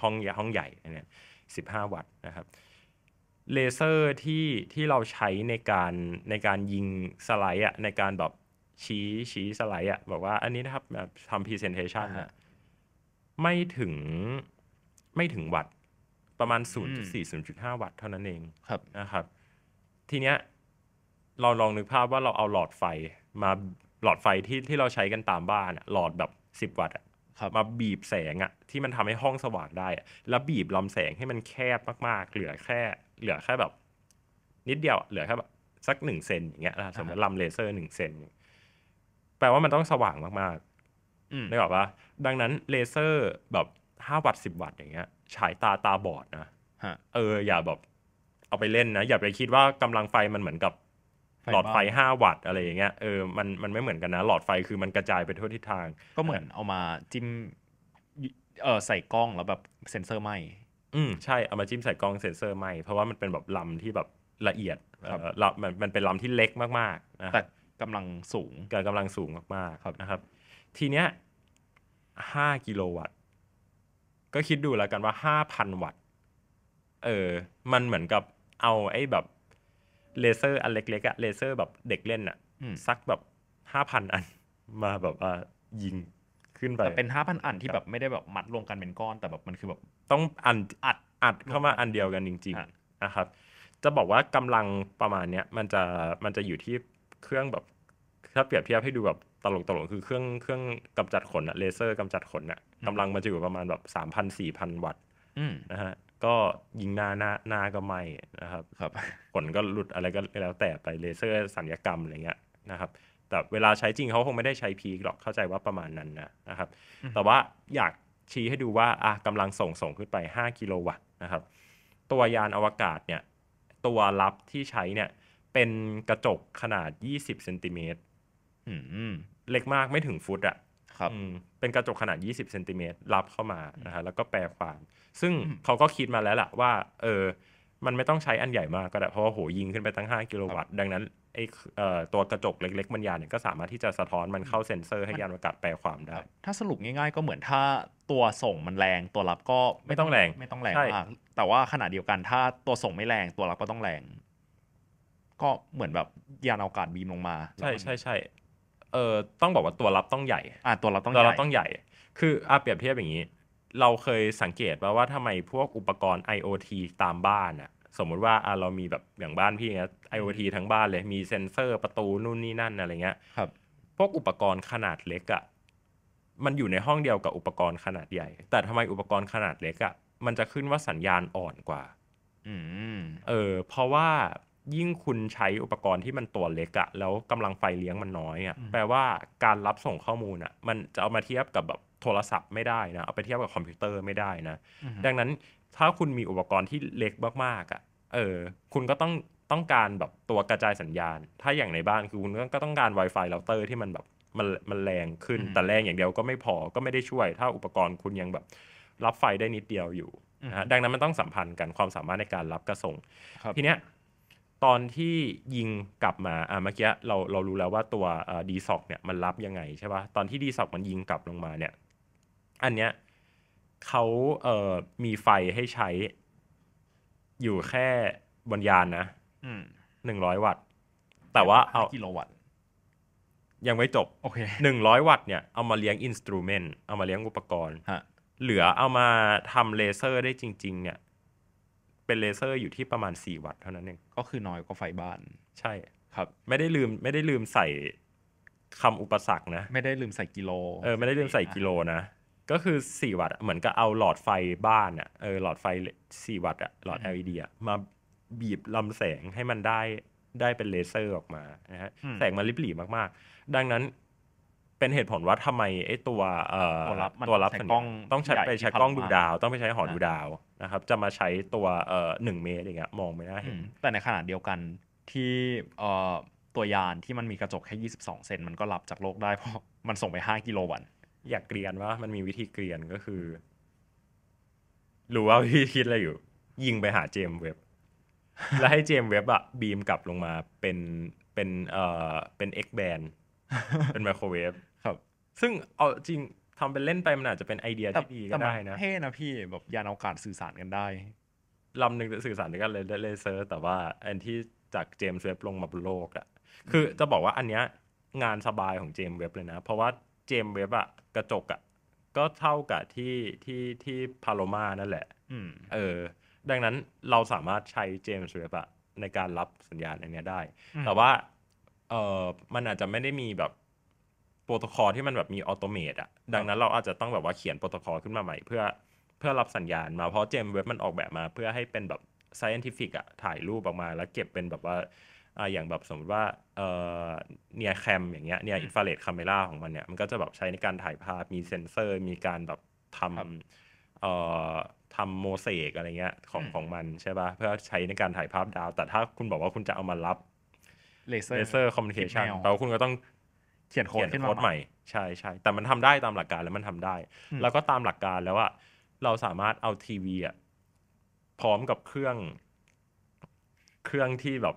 ห้องห้องใหญ่เนี่ยสิบห้าวัตต์นะครับเลเซอร์ที่ที่เราใช้ในการในการยิงสไลด์อ่ะในการแบบชี้ชี้สไลด์อ่ะบอกว่าอันนี้นะครับทำ presentation อ่ะไม่ถึงไม่ถึงวัตต์ประมาณ ศูนย์จุดสี่ ศูนย์จุดห้าวัตต์เท่านั้นเองนะครับทีเนี้ยเราลองนึกภาพว่าเราเอาหลอดไฟมาหลอดไฟที่ที่เราใช้กันตามบ้านหลอดแบบสิบวัตต์มาบีบแสงอ่ะที่มันทำให้ห้องสว่างได้แล้วบีบลำแสงให้มันแคบมากๆเหลือแค่เหลือแค่แบบนิดเดียวเหลือแค่แบบสักหนึ่งเซนอย่างเงี้ยสมมติลำเลเซอร์หนึ่งเซนแปลว่ามันต้องสว่างมากๆได้บอกว่าดังนั้นเลเซอร์แบบห้าวัตต์สิบวัตต์อย่างเงี้ยฉายตาตาบอดนะเอออย่าแบบ เอาไปเล่นนะอย่าไปคิดว่ากำลังไฟมันเหมือนกับหลอดไฟห้าวัตต์อะไรอย่างเงี้ยเออมันมันไม่เหมือนกันนะหลอดไฟคือมันกระจายไปทั่วทิศทางก็เหมือนเอามาจิ้มเออใส่กล้องแล้วแบบเซ็นเซอร์ไหมอืมใช่เอามาจิ้มใส่กล้องเซ็นเซอร์ไหมเพราะว่ามันเป็นแบบลำที่แบบละเอียดลำมันมันเป็นลำที่เล็กมากๆนะแต่กำลังสูงเกิดกำลังสูงมากๆครับนะครับทีเนี้ยห้ากิโลวัตต์ก็คิดดูแล้วกันว่า ห้าพัน วัตต์เออมันเหมือนกับเอาไอ้แบบเลเซอร์อันเล็กๆอะเลเซอร์แบบเด็กเล่นอะซักแบบ ห้าพัน อันมาแบบว่ายิงขึ้นไปแต่เป็น ห้าพัน อันที่แบบไม่ได้แบบมัดรวมกันเป็นก้อนแต่แบบมันคือแบบต้องอันอัดอัดเข้ามาอันเดียวกันจริงๆนะครับจะบอกว่ากำลังประมาณเนี้ยมันจะมันจะอยู่ที่เครื่องแบบถ้าเปรียบเทียบให้ดูแบบตลกตลกคือเครื่องเครื่องกำจัดขนอะเลเซอร์กำจัดขนอะกำลังมันจะอยู่ประมาณแบบ สามพัน สี่พัน วัตต์นะฮะก็ยิงหน้าหน้าหน้าก็ไหม้นะครับครับขนก็หลุดอะไรก็แล้วแต่ไปเลเซอร์สัญญกรรมอะไรเงี้ยนะครับแต่เวลาใช้จริงเขาคงไม่ได้ใช้พีคหรอกเข้าใจว่าประมาณนั้นนะนะครับแต่ว่าอยากชี้ให้ดูว่าอ่ะกำลังส่งส่งขึ้นไปห้ากิโลวัตต์นะครับตัวยานอวกาศเนี่ยตัวลับที่ใช้เนี่ยเป็นกระจกขนาดยี่สิบเซนติเมตรเล็กมากไม่ถึงฟุตอ่ะครับเป็นกระจกขนาดยี่สิบเซนติเมตรรับเข้ามานะฮะแล้วก็แปลความซึ่งเขาก็คิดมาแล้วล่ะว่าเออมันไม่ต้องใช้อันใหญ่มากก็ได้เพราะว่าโหยิงขึ้นไปตั้งห้ากิโลวัตต์ดังนั้นไอ้เอ่อตัวกระจกเล็กๆมันยานเนี่ยก็สามารถที่จะสะท้อนมันเข้าเซ็นเซอร์ให้ยานอวกาศแปลความได้ถ้าสรุปง่ายๆก็เหมือนถ้าตัวส่งมันแรงตัวรับก็ไม่ต้องแรงไม่ต้องแรงมากแต่ว่าขณะเดียวกันถ้าตัวส่งไม่แรงตัวรับก็ต้องแรงก็เหมือนแบบยานอวกาศบีมลงมาใช่ใช่ใช่เอ่อต้องบอกว่าตัวรับต้องใหญ่อ่ะตัวรับต้องใหญ่ตัวรับต้องใหญ่คืออ่ะเปรียบเทียบอย่างนี้เราเคยสังเกตว่าว่าทำไมพวกอุปกรณ์ ไอ โอ ที ตามบ้านอ่ะสมมติว่าอ่ะเรามีแบบอย่างบ้านพี่เงี้ย ไอ โอ ที ทั้งบ้านเลยมีเซ็นเซอร์ประตูนู่นนี่นั่นอะไรเงี้ยครับพวกอุปกรณ์ขนาดเล็กอ่ะมันอยู่ในห้องเดียวกับอุปกรณ์ขนาดใหญ่แต่ทำไมอุปกรณ์ขนาดเล็กอ่ะมันจะขึ้นว่าสัญญาณอ่อนกว่าอืมเออเพราะว่ายิ่งคุณใช้อุปกรณ์ที่มันตัวเล็กอะแล้วกำลังไฟเลี้ยงมันน้อยอะแปลว่าการรับส่งข้อมูลอะมันจะเอามาเทียบกับแบบโทรศัพท์ไม่ได้นะเอาไปเทียบกับคอมพิวเตอร์ไม่ได้นะดังนั้นถ้าคุณมีอุปกรณ์ที่เล็กมากๆอะเออคุณก็ต้องต้องการแบบตัวกระจายสัญญาณถ้าอย่างในบ้านคือคุณก็ต้องการ Wi-Fi เราเตอร์ที่มันแบบมันมันแรงขึ้นแต่แรงอย่างเดียวก็ไม่พอก็ไม่ได้ช่วยถ้าอุปกรณ์คุณยังแบบรับไฟได้นิดเดียวอยู่นะดังนั้นมันต้องสัมพันธ์กันความสามารถในการรับกระส่งทีเนี้ยตอนที่ยิงกลับมาอ่ะเมื่อกี้เราเรารู้แล้วว่าตัวเอ่อ ดี เอส โอ ซี เนี่ยมันรับยังไงใช่ป่ะตอนที่ ดี เอส โอ ซี มันยิงกลับลงมาเนี่ยอันเนี้ยเขาเอ่อมีไฟให้ใช้อยู่แค่บนยานนะอืมหนึ่งร้อยวัตต์แต่ว่าเอากิโลวัตต์ยังไม่จบโอเคหนึ่งร้อยวัตต์เนี่ยเอามาเลี้ยงอินสตรูเมนต์เอามาเลี้ยงอุปกรณ์ฮะเหลือเอามาทำเลเซอร์ได้จริงๆเนี่ยเป็นเลเซอร์อยู่ที่ประมาณสี่วัตต์เท่านั้นเองก็คือน้อยกว่าไฟบ้านใช่ครับไม่ได้ลืมไม่ได้ลืมใส่คำอุปสรรคนะไม่ได้ลืมใส่กิโลเออไม่ได้ลืมใส่กิโลนะก็คือสี่วัตต์เหมือนกับเอาหลอดไฟบ้านอ่ะเออหลอดไฟสี่วัตต์อ่ะหลอด แอล อี ดี อ่ะมาบีบลำแสงให้มันได้ได้เป็นเลเซอร์ออกมานะฮะแสงมันริบหรี่มากๆดังนั้นเป็นเหตุผลว่าทำไมไอ้ตัวเอ่อตัวรับต้องใช้ไปใช้กล้องดูดาวต้องไปใช้หอดูดาวนะครับจะมาใช้ตัวเอ่อหนึ่งเมตรอย่างเงี้ยมองไม่ได้เห็นแต่ในขณะเดียวกันที่เอ่อตัวยานที่มันมีกระจกแค่ยี่สิบสองเซนมันก็รับจากโลกได้เพราะมันส่งไปห้ากิโลวัตต์อยากเกรียนว่ามันมีวิธีเกรียนก็คือรู้ว่าพี่คิดอะไรอยู่ยิงไปหาเจมส์เว็บแล้วให้เจมส์เว็บอะบีมกลับลงมาเป็นเป็นเอ่อเป็น X band เป็นไมโครเวฟครับซึ่งเอาจริงทำเป็นเล่นไปมันอาจจะเป็นไอเดียที่ดีก็ได้นะเท่นะพี่แบบยานอวกาศสื่อสารกันได้ลำหนึ่งจะสื่อสารกันเลยเลเซอร์แต่ว่าอันที่จากเจมส์เว็บลงมาบนโลกอ่ะคือจะบอกว่าอันเนี้ยงานสบายของเจมส์เว็บเลยนะเพราะว่าเจมส์เว็บอ่ะกระจกอ่ะก็เท่ากับที่ที่ที่พาโลมานั่นแหละเออดังนั้นเราสามารถใช้เจมส์เว็บอ่ะในการรับสัญญาณอันเนี้ยได้แต่ว่าเออมันอาจจะไม่ได้มีแบบโปรโตคอลที่มันแบบมีออโตเมตอ่ะดังนั้นเราอาจจะต้องแบบว่าเขียนโปรโตคอลขึ้นมาใหม่เพื่อเพื่อรับสัญญาณมาเพราะเจมส์เว็บมันออกแบบมาเพื่อให้เป็นแบบ scientific อ่ะถ่ายรูปออกมาแล้วเก็บเป็นแบบว่าอ่าอย่างแบบสมมติว่าเอ่อเนียร์แคมอย่างเงี้ยเนียร์อินฟราเรดคาเมร่าของมันเนี่ยมันก็จะแบบใช้ในการถ่ายภาพมีเซ็นเซอร์มีการแบบทำ เอ่อทำโมเสกอะไรเงี้ยของของมันใช่ป่ะเพื่อใช้ในการถ่ายภาพดาวแต่ถ้าคุณบอกว่าคุณจะเอามารับเลเซอร์เลเซอร์คอมมิวนิเคชันแล้วคุณก็ต้องเขียนโค้ดขึ้นมาใหม่ใช่ๆแต่มันทำได้ตามหลักการแล้วมันทำได้แล้วก็ตามหลักการแล้วอ่ะเราสามารถเอาทีวีอ่ะพร้อมกับเครื่องเครื่องที่แบบ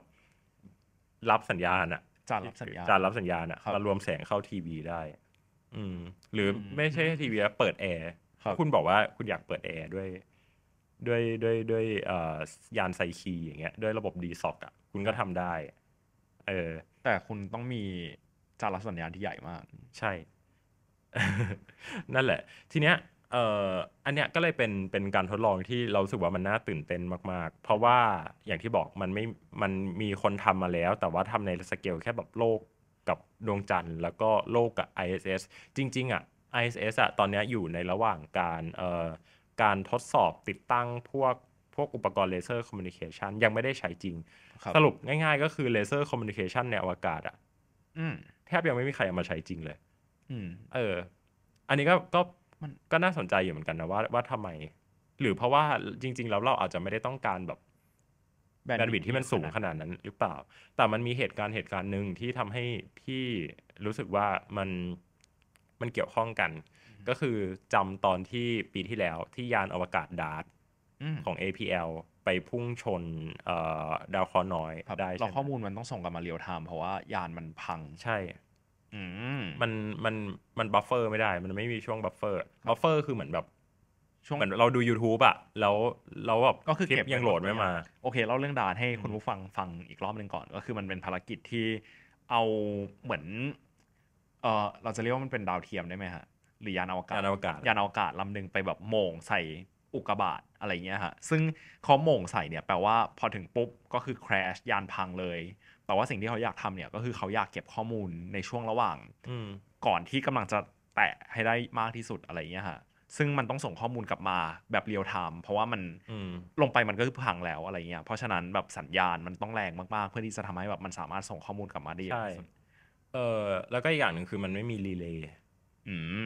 รับสัญญาณอ่ะจานรับสัญญาณจานรับสัญญาณอ่ะเรารวมแสงเข้าทีวีได้อืมหรือไม่ใช่ทีวีเปิดแอร์คุณบอกว่าคุณอยากเปิดแอร์ด้วยด้วยด้วยด้วยยานไซคีอย่างเงี้ยด้วยระบบดีซ็อกอ่ะคุณก็ทำได้เออแต่คุณต้องมีจานรับสัญญาณที่ใหญ่มากใช่ นั่นแหละทีเนี้ยเอ่ออันเนี้ยก็เลยเป็นเป็นการทดลองที่เรารู้สึกว่ามันน่าตื่นเต้นมากๆเพราะว่าอย่างที่บอกมันไม่มันมีคนทำมาแล้วแต่ว่าทำในสเกลแค่แบบโลกกับดวงจันทร์แล้วก็โลกกับ ไอ เอส เอส จริงๆอ่ะ ไอ เอส เอส อ่ะตอนเนี้ยอยู่ในระหว่างการเอ่อการทดสอบติดตั้งพวกพวกอุปกรณ์เลเซอร์คอมมิวนิเคชันยังไม่ได้ใช้จริงสรุปง่ายๆก็คือเลเซอร์คอมมิวนิเคชันในอวกาศอ่ะแทบยังไม่มีใครเอามาใช้จริงเลยเอออันนี้ก็ก็ก็น่าสนใจอยู่เหมือนกันนะว่าว่าทำไมหรือเพราะว่าจริงๆแล้วเราอาจจะไม่ได้ต้องการแบบแบนด์วิดท์ที่มันสูงขนาดนั้นหรือเปล่าแต่มันมีเหตุการณ์เหตุการณ์นึงที่ทำให้พี่รู้สึกว่ามันมันเกี่ยวข้องกันก็คือจำตอนที่ปีที่แล้วที่ยานอวกาศดาร์ตของ เอ พี แอล ไปพุ่งชนดาวเคราะห์น้อยได้เราข้อมูลมันต้องส่งกันมาเรียลไทม์เพราะว่ายานมันพังใช่มันมันมันบัฟเฟอร์ไม่ได้มันไม่มีช่วงบัฟเฟอร์บัฟเฟอร์คือเหมือนแบบช่วงเหมือนเราดู YouTube อ่ะแล้วเราแบบก็คือเก็บยังโหลดไม่มาโอเคเล่าเรื่องดาร์ตให้คุณผู้ฟังฟังอีกรอบนึงก่อนก็คือมันเป็นภารกิจที่เอาเหมือนเออเราจะเรียกว่ามันเป็นดาวเทียมได้ไหมฮะหรือยานอวกาศยานอวกาศยานอวกาศลำนึงไปแบบโหม่งใส่อุกกาบาตอะไรเงี้ยฮะซึ่งเขาโหม่งใส่เนี่ยแปลว่าพอถึงปุ๊บก็คือ crash ยานพังเลยแต่ว่าสิ่งที่เขาอยากทำเนี่ยก็คือเขาอยากเก็บข้อมูลในช่วงระหว่างก่อนที่กำลังจะแตะให้ได้มากที่สุดอะไรเงี้ยฮะซึ่งมันต้องส่งข้อมูลกลับมาแบบเรียลไทม์เพราะว่ามันลงไปมันก็คือพังแล้วอะไรเงี้ยเพราะฉะนั้นแบบสัญญาณมันต้องแรงมากๆเพื่อที่จะทำให้แบบมันสามารถส่งข้อมูลกลับมาได้ใช่เออแล้วก็อีกอย่างหนึ่งคือมันไม่มีรีเลย์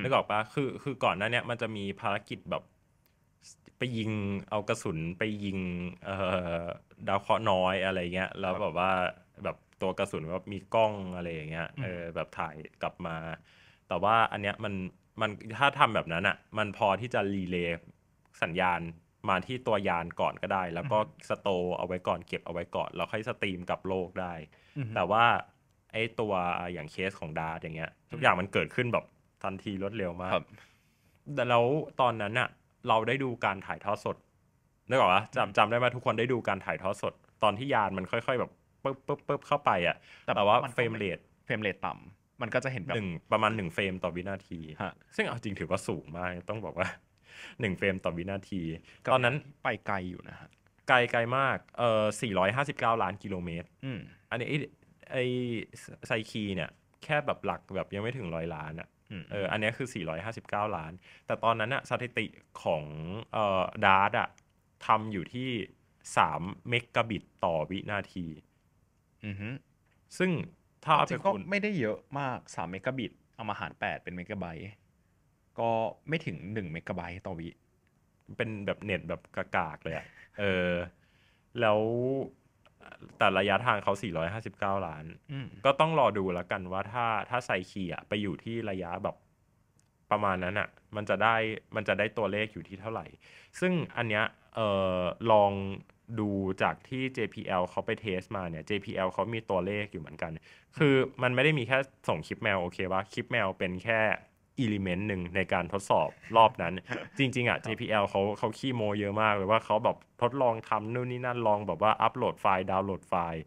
นึกออกปะคือคือก่อนหน้านี้มันจะมีภารกิจแบบไปยิงเอากระสุนไปยิงดาวเคราะห์น้อยอะไรเงี้ยแล้วแบบว่าแบบตัวกระสุนแบบมีกล้องอะไรอย่างเงี้ยเออแบบถ่ายกลับมาแต่ว่าอันเนี้ยมันมันถ้าทำแบบนั้นอ่ะมันพอที่จะรีเลย์สัญญาณมาที่ตัวยานก่อนก็ได้แล้วก็สโตร์เอาไว้ก่อนเก็บเอาไว้ก่อนแล้วค่อยสตรีมกับโลกได้แต่ว่าไอ้ตัวอย่างเคสของดาร์ตอย่างเงี้ยทุกอย่างมันเกิดขึ้นแบบทันทีรวดเร็วมากแต่แล้วตอนนั้นอ่ะเราได้ดูการถ่ายทอดสดนึกออกปะจำจำได้ไหมทุกคนได้ดูการถ่ายทอดสดตอนที่ยานมันค่อยๆแบบปึ๊บปึ๊บปึ๊บเข้าไปอ่ะแต่ว่าเฟรมเรทเฟรมเรทต่ำมันก็จะเห็นแบบหนึ่งประมาณหนึ่งเฟรมต่อวินาทีซึ่งเอาจริงถือว่าสูงมากต้องบอกว่าหนึ่งเฟรมต่อวินาทีตอนนั้นไปไกลอยู่นะฮะไกลไกลมากเอ่อสี่ร้อยห้าสิบเก้าล้านกิโลเมตรอืมอันนี้ไอ้ไซคีเนี่ยแค่แบบหลักแบบยังไม่ถึงหนึ่งร้อยล้านอ่ะเอออันนี้คือสี่ร้อยห้าสิบเก้าล้านแต่ตอนนั้นน่ะสถิติของเอ่อดาร์ตอ่ะทำอยู่ที่สามเมกะบิตต่อวินาทีอือฮึซึ่งถ้าเอาไปคูณไม่ได้เยอะมากสามเมกะบิตเอามาหารแปดเป็นเมกะไบต์ก็ไม่ถึงหนึ่งเมกะไบต์ต่อวิเป็นแบบเน็ตแบบกากๆเลยอ่ะเออแล้วแต่ระยะทางเขาสี่ร้อยห้าสิบเก้าล้านก็ต้องรอดูแล้วกันว่าถ้าถ้าไซคีอ่ะไปอยู่ที่ระยะแบบประมาณนั้นอ่ะมันจะได้มันจะได้ตัวเลขอยู่ที่เท่าไหร่ซึ่งอันเนี้ยเอ่อลองดูจากที่ เจ พี แอล เขาไปเทสมาเนี่ย เจ พี แอล เขามีตัวเลขอยู่เหมือนกันคือมันไม่ได้มีแค่ส่งคลิปแมวโอเคว่าคลิปแมวเป็นแค่อิเลเมนต์หนึ่งในการทดสอบรอบนั้นจริงๆอ่ะ เจ พี แอล เขาเขาขี้โมเยอะมากเลยว่าเขาแบบทดลองทำนู่นนี่นั่นลองแบบว่าอัปโหลดไฟล์ดาวน์โหลดไฟล์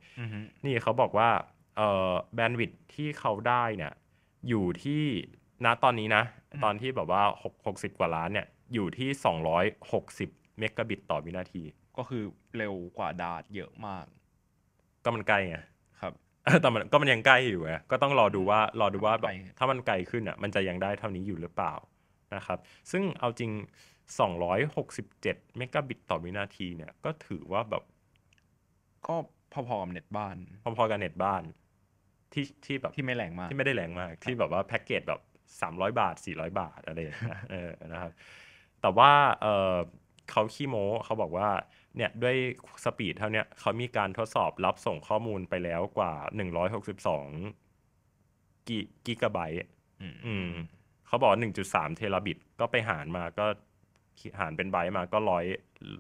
นี่เขาบอกว่าเอ่อแบนด์วิดท์ที่เขาได้เนี่ยอยู่ที่ณตอนนี้นะตอนที่แบบว่าหกสิบกว่าล้านเนี่ยอยู่ที่สองร้อยหกสิบเมกะบิตต่อวินาทีก็คือเร็วกว่าดาร์ตเยอะมากก็มันไกลไงครับแต่มันก็มันยังใกล้อยู่ไงก็ต้องรอดูว่ารอดูว่าแบบถ้ามันไกลขึ้นอ่ะมันจะยังได้เท่านี้อยู่หรือเปล่านะครับซึ่งเอาจริงสองร้อยหกสิบเจ็ดเมกะบิตต่อวินาทีเนี่ยก็ถือว่าแบบก็พอๆกับเน็ตบ้านพอๆกับเน็ตบ้านที่ที่แบบที่ไม่แรงมากที่ไม่ได้แรงมากที่แบบว่าแพ็คเกจแบบสามร้อยบาทสี่ร้อยบาทอะไร เออนะครับ แต่ว่าเอ่อเขาขี้โม้เขาบอกว่าเนี่ยด้วยสปีดเท่าเนี้ยเขามีการทดสอบรับส่งข้อมูลไปแล้วกว่าหนึ่งร้อยหกสิบสองกิกิกะไบต์อืมเขาบอก หนึ่งจุดสาม เทราไบต์ก็ไปหารมาก็หารเป็นไบต์มาก็หนึ่งร้อย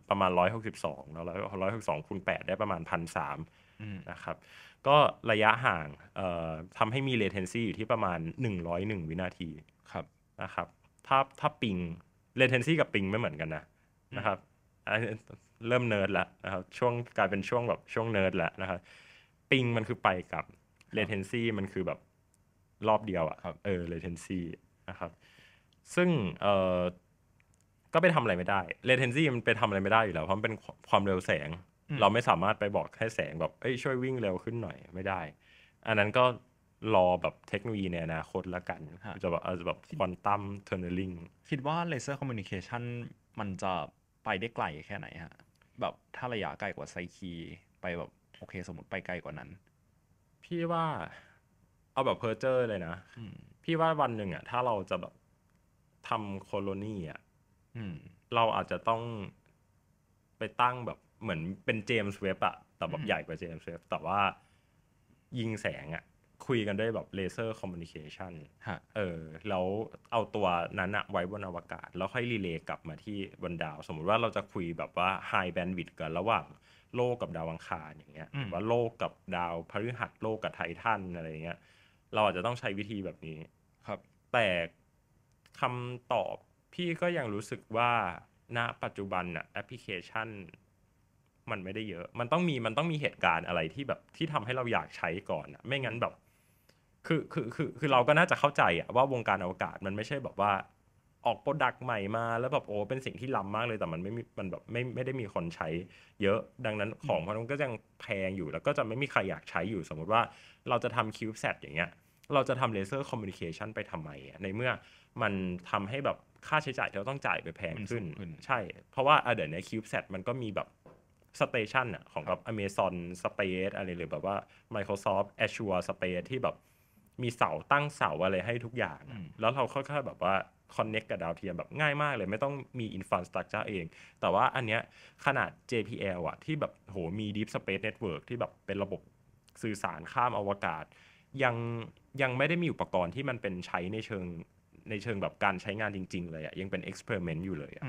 ประมาณหนึ่งร้อยหกสิบสองแล้วหนึ่งร้อยหกสิบสองคูณแปดได้ประมาณ หนึ่งพันสามร้อย นะครับก็ระยะห่างเอ่อทำให้มี latency อยู่ที่ประมาณหนึ่งร้อยเอ็ดวินาทีครับนะครับถ้าถ้าปิง latency กับปิงไม่เหมือนกันนะนะครับเริ่มเนิร์ดแล้วนะครับช่วงกลายเป็นช่วงแบบช่วงเนิร์ดแล้วนะครับปิงมันคือไปกับ latency มันคือแบบรอบเดียวอ่ะเออ latency นะครับซึ่งเอ่อก็ไปทำอะไรไม่ได้ latency มันไปทำอะไรไม่ได้อยู่แล้วเพราะมันเป็นความเร็วแสงเราไม่สามารถไปบอกให้แสงแบบเอ้ยช่วยวิ่งเร็วขึ้นหน่อยไม่ได้อันนั้นก็รอแบบเทคโนโลยีในอนาคตละกันจะแบบอาจจะแบบควอนตัมเทอร์เนลลิ่งคิดว่าเลเซอร์คอมมิวนิเคชันมันจะไปได้ไกลแค่ไหนฮะแบบถ้าระยะไกลกว่าไซคีไปแบบโอเคสมมุติไปไกลกว่านั้นพี่ว่าเอาแบบเพอร์เจอร์เลยนะพี่ว่าวันหนึ่งอ่ะถ้าเราจะแบบทำโคโลนีอ่ะเราอาจจะต้องไปตั้งแบบเหมือนเป็นเจมส์เว็บอะแต่แบบใหญ่กว่าเจมส์เว็บแต่ว่ายิงแสงอะคุยกันด้วยแบบเลเซอร์คอมมิวนิเคชันเออแล้วเอาตัวนั้นอะไว้บนอวกาศแล้วค่อยรีเลย์กลับมาที่บนดาวสมมุติว่าเราจะคุยแบบว่าไฮแบนด์วิดต์กันระหว่างโลกกับดาวอังคารอย่างเงี้ยว่าโลกกับดาวพฤหัสโลกกับไททันอะไรเงี้ยเราอาจจะต้องใช้วิธีแบบนี้ครับแต่คำตอบพี่ก็ยังรู้สึกว่าณปัจจุบันอะแอปพลิเคชันมันไม่ได้เยอะมันต้องมีมันต้องมีเหตุการณ์อะไรที่แบบที่ทำให้เราอยากใช้ก่อนอะไม่งั้นแบบคือคือคือคือเราก็น่าจะเข้าใจอะว่าวงการอวกาศมันไม่ใช่แบบว่าออกโปรดักต์ใหม่มาแล้วแบบโอ้เป็นสิ่งที่ล้ำมากเลยแต่มันไม่มีมันแบบไม่ไม่ได้มีคนใช้เยอะดังนั้นของมันก็ยังแพงอยู่แล้วก็จะไม่มีใครอยากใช้อยู่สมมติว่าเราจะทำคิวแซดอย่างเงี้ยเราจะทำเลเซอร์คอมมิวนิเคชันไปทำไมในเมื่อมันทำให้แบบค่าใช้จ่ายที่เราต้องจ่ายไปแพงขึ้นใช่เพราะว่าเดี๋ยวนี้คิวแซดมันก็มีแบบสเตชันอะของกับ Amazon Space อะไรหรือแบบว่า Microsoft Azure Space ที่แบบมีเสาตั้งเสาอะไรให้ทุกอย่างแล้วเราค่อยๆแบบว่า connect กับดาวเทียมแบบง่ายมากเลยไม่ต้องมี infrastructure เองแต่ว่าอันเนี้ยขนาด เจ พี แอล อะที่แบบโหมี Deep Space Network ที่แบบเป็นระบบสื่อสารข้ามอวกาศยังยังไม่ได้มีอุปกรณ์ที่มันเป็นใช้ในเชิงในเชิงแบบการใช้งานจริงๆเลยอะยังเป็น experiment อยู่เลยอะ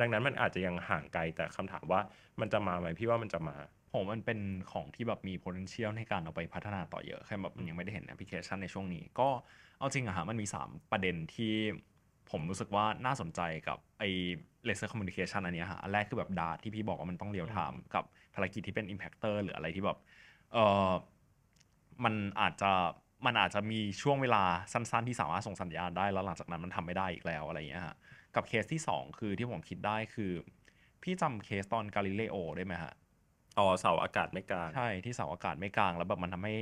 ดังนั้นมันอาจจะยังห่างไกลแต่คำถามว่ามันจะมาไหมพี่ว่ามันจะมาผมมันเป็นของที่แบบมี potential ในการเอาไปพัฒนาต่อเยอะแค่แบบมันยังไม่ได้เห็นแอปพลิเคชันในช่วงนี้ก็เอาจริงอะฮะมันมีสามประเด็นที่ผมรู้สึกว่าน่าสนใจกับไอ้ laser communication อันนี้ฮะอันแรกคือแบบ data ที่พี่บอกว่ามันต้องเรียลไทม์กับภารกิจที่เป็น impactor หรืออะไรที่แบบเออมันอาจจะมันอาจจะมีช่วงเวลาสั้นๆที่สามารถส่งสัญญาณได้แล้วหลังจากนั้นมันทำไม่ได้อีกแล้วอะไรอย่างเงี้ยฮะกับเคสที่สองคือที่ผมคิดได้คือพี่จำเคสตอนกาลิเลโอได้ไหมฮะอ๋อเสาอากาศไม่กลางใช่ที่เสาอากาศไม่กลางแล้วแบบมันทำให้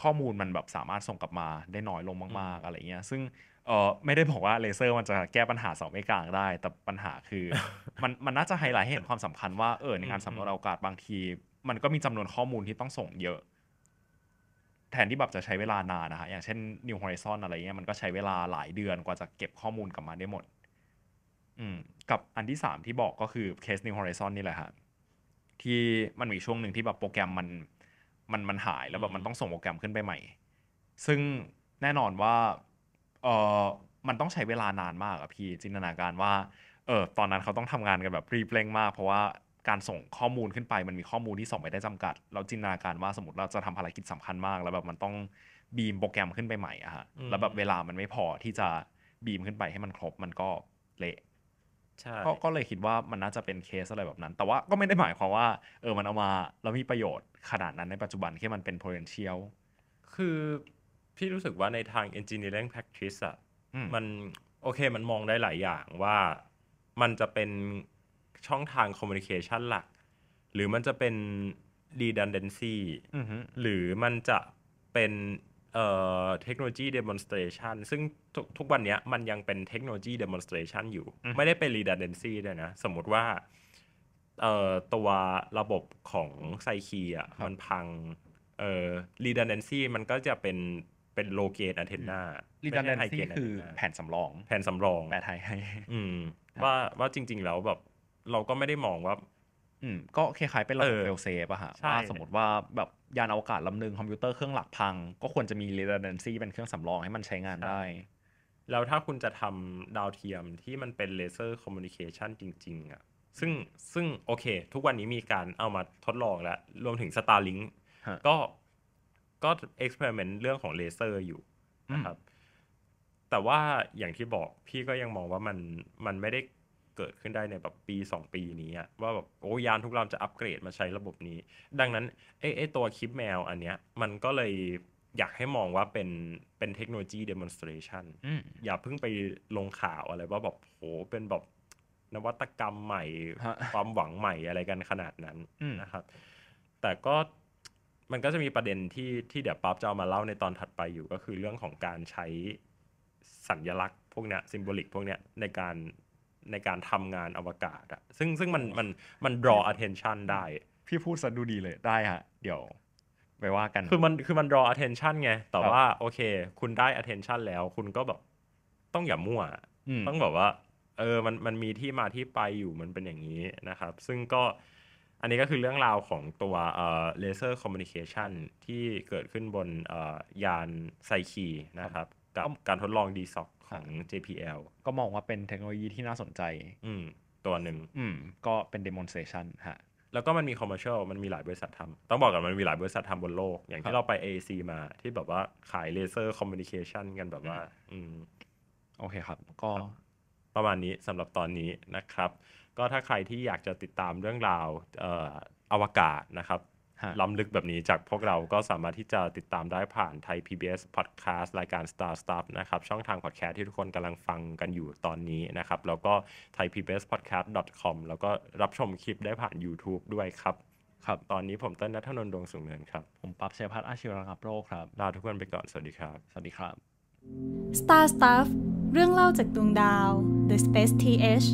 ข้อมูลมันแบบสามารถส่งกลับมาได้น้อยลงมากๆอะไรเงี้ยซึ่งเออไม่ได้บอกว่าเลเซอร์มันจะแก้ปัญหาเสาไม่กลางได้แต่ปัญหาคือ มันมันน่าจะไฮไลท์ให้เห็นความสำคัญว่าเออในการสำรวจอากาศบางทีมันก็มีจำนวนข้อมูลที่ต้องส่งเยอะแทนที่แบบจะใช้เวลานานนะฮะอย่างเช่น New Horizons อะไรเงี้ยมันก็ใช้เวลาหลายเดือนกว่าจะเก็บข้อมูลกลับมาได้หมดกับอันที่สามที่บอกก็คือเคส New Horizons นี่แหละฮะที่มันมีช่วงหนึ่งที่แบบโปรแกรมมันมันมันหายแล้วแบบมันต้องส่งโปรแกรมขึ้นไปใหม่ซึ่งแน่นอนว่าเออมันต้องใช้เวลานานมากอะพี่จินตนาการว่าเออตอนนั้นเขาต้องทำงานกันแบบรีบเร่งมากเพราะว่าการส่งข้อมูลขึ้นไปมันมีข้อมูลที่ส่งไปได้จำกัดเราจินตนาการว่าสมมติเราจะทำภารกิจสำคัญมากแล้วแบบมันต้องบีมโปรแกรมขึ้นไปใหม่อะฮะแล้วแบบเวลามันไม่พอที่จะบีมขึ้นไปให้มันครบมันก็เละใช่ก็เลยคิดว่ามันน่าจะเป็นเคสอะไรแบบนั้นแต่ว่าก็ไม่ได้หมายความว่าเออมันเอามาแล้วมีประโยชน์ขนาดนั้นในปัจจุบันแค่มันเป็น potential คือพี่รู้สึกว่าในทาง engineering practice อะมันโอเคมันมองได้หลายอย่างว่ามันจะเป็นช่องทาง communication หลักหรือมันจะเป็น redundancy หรือมันจะเป็นเอ่อ technology demonstration ซึ่งทุกทุกวันนี้มันยังเป็น technology demonstration อยู่ไม่ได้เป็น redundancy ด้วยนะสมมติว่าเอ่อตัวระบบของไซคีอ่ะมันพังเอ่อ redundancy มันก็จะเป็น เป็นโลเกตอะเทนนารีดันแดนซี่คือแผ่นสำรองแผ่นสำรองแปลไทยให้ว่าว่าจริงๆแล้วแบบเราก็ไม่ได้มองว่าอืมก็คล้ายๆเป็นระบบเฟลเซฟอะฮะว่าสมมติว่าแบบยานอวกาศลำนึงคอมพิวเตอร์เครื่องหลักพังก็ควรจะมี redundancy เป็นเครื่องสำรองให้มันใช้งานได้แล้วถ้าคุณจะทำดาวเทียมที่มันเป็นเลเซอร์คอมมิวนิเคชันจริงๆอะซึ่งซึ่งโอเคทุกวันนี้มีการเอามาทดลองแล้วรวมถึง Starlink ก็ก็ experiment เรื่องของเลเซอร์อยู่นะครับแต่ว่าอย่างที่บอกพี่ก็ยังมองว่ามันมันไม่ได้เกิดขึ้นได้ในแบบปีสองปีนี้ว่าแบบโอ้ยานทุกลำจะอัปเกรดมาใช้ระบบนี้ดังนั้นไอ้ไอ้ตัวคลิปแมวอันเนี้ยมันก็เลยอยากให้มองว่าเป็นเป็นเทคโนโลยี demonstration อย่าเพิ่งไปลงข่าวอะไรว่าแบบโหเป็นแบบนวัตกรรมใหม่ความหวังใหม่อะไรกันขนาดนั้นนะครับแต่ก็มันก็จะมีประเด็นที่ที่เดี๋ยวป๊าบจะเอามาเล่าในตอนถัดไปอยู่ก็คือเรื่องของการใช้สัญลักษณ์พวกเนี้ย symbolic พวกเนี้ยในการในการทำงานอวกาศอะซึ่งซึ่งมันมันมัน draw attention ได้พี่พูดซะดูดีเลยได้ฮะเดี๋ยวไปว่ากันคือมันคือมัน draw attention ไงแต่ว่าโอเคคุณได้ attention แล้วคุณก็แบบต้องอย่ามั่วต้องแบบว่าเออมันมันมีที่มาที่ไปอยู่มันเป็นอย่างนี้นะครับซึ่งก็อันนี้ก็คือเรื่องราวของตัวเอ่อเลเซอร์คอมมิวนิเคชันที่เกิดขึ้นบนเอ่อยานไซคีนะครับกับการทดลอง ดี เอส โอ ซี ของ เจ พี แอล ก็มองว่าเป็นเทคโนโลยีที่น่าสนใจอืมตัวหนึ่งอืมก็เป็น demonstration ฮะแล้วก็มันมี commercial มันมีหลายบริษัททำต้องบอกก่อนมันมีหลายบริษัททำบนโลกอย่างที่เราไป เอ เอ ซี มาที่แบบว่าขายเลเซอร์คอมมิวนิเคชันกันแบบว่าอืมโอเคครับก็ประมาณนี้สำหรับตอนนี้นะครับก็ถ้าใครที่อยากจะติดตามเรื่องราวเอ่ออวกาศนะครับล้ำลึกแบบนี้จากพวกเราก็สามารถที่จะติดตามได้ผ่าน Thai พี บี เอส Podcast รายการ Star Stuff นะครับช่องทาง podcast ที่ทุกคนกำลังฟังกันอยู่ตอนนี้นะครับแล้วก็ ไทยพีบีเอสพอดแคสต์ ดอท คอม แล้วก็รับชมคลิปได้ผ่าน YouTube ด้วยครับครับตอนนี้ผมเติ้ลณัฐนนท์ ดวงสูงเนินครับผมปั๊บชัยพัฒน์อาชีวรังโรจน์ครับลาทุกคนไปก่อนสวัสดีครับสวัสดีครับ Star Stuff เรื่องเล่าจากดวงดาว The Space ที เอช